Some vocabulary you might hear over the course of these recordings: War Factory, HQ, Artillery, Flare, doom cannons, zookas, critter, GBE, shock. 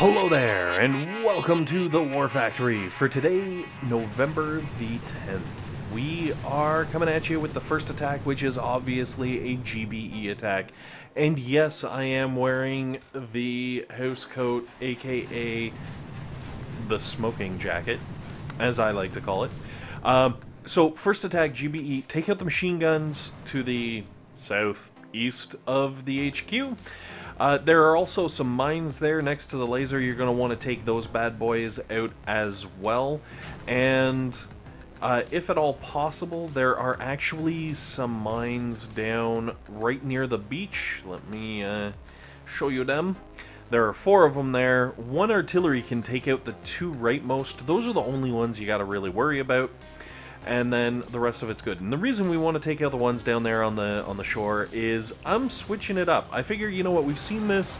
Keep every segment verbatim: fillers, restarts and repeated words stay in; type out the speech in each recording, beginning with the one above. Hello there, and welcome to the War Factory for today, November the tenth. We are coming at you with the first attack, which is obviously a G B E attack. And yes, I am wearing the house coat, aka the smoking jacket, as I like to call it. Um, so, first attack, G B E, take out the machine guns to the southeast of the H Q. Uh, there are also some mines there next to the laser. You're going to want to take those bad boys out as well. And uh, if at all possible, there are actually some mines down right near the beach. Let me uh, show you them. There are four of them there. One artillery can take out the two rightmost. Those are the only ones you got to really worry about. And then the rest of it's good. And the reason we want to take out the ones down there on the on the shore is I'm switching it up. I figure, you know what, we've seen this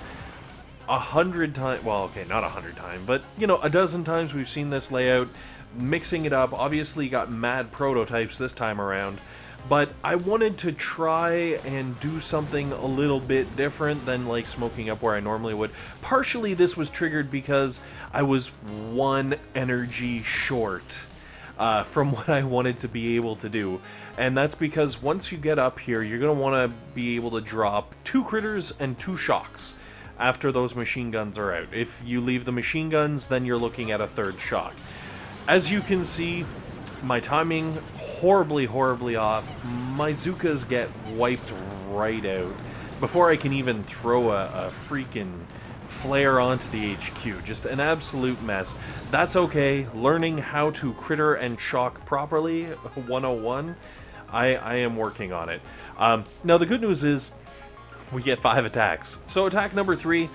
a hundred times. Well, okay, not a hundred times, but, you know, a dozen times we've seen this layout. Mixing it up, obviously got mad prototypes this time around. But I wanted to try and do something a little bit different than, like, smoking up where I normally would. Partially this was triggered because I was one energy short. Uh, from what I wanted to be able to do. And that's because once you get up here, you're going to want to be able to drop two critters and two shocks after those machine guns are out. If you leave the machine guns, then you're looking at a third shock. As you can see, my timing horribly, horribly off. My zookas get wiped right out before I can even throw a, a freaking flare onto the H Q. Just an absolute mess. That's okay. Learning how to critter and shock properly, one oh one, I, I am working on it. Um, now the good news is we get five attacks. So attack number three,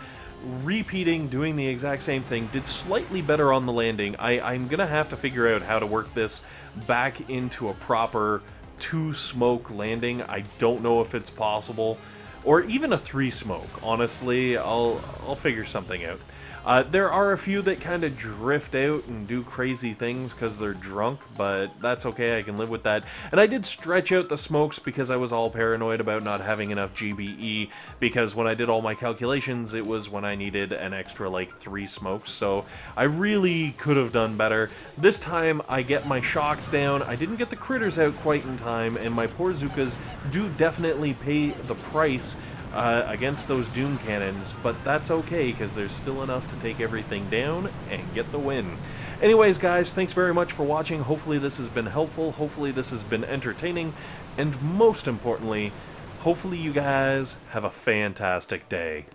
repeating, doing the exact same thing, did slightly better on the landing. I, I'm gonna have to figure out how to work this back into a proper two smoke landing. I don't know if it's possible. Or even a three smoke, honestly. I'll I'll figure something out. Uh, there are a few that kind of drift out and do crazy things because they're drunk, but that's okay, I can live with that. And I did stretch out the smokes because I was all paranoid about not having enough G B E, because when I did all my calculations, it was when I needed an extra, like, three smokes, so I really could have done better. This time, I get my shocks down, I didn't get the critters out quite in time, and my poor zookas do definitely pay the price Uh, against those doom cannons, but that's okay because there's still enough to take everything down and get the win. Anyways, guys, thanks very much for watching. Hopefully this has been helpful. Hopefully this has been entertaining. And most importantly, hopefully you guys have a fantastic day.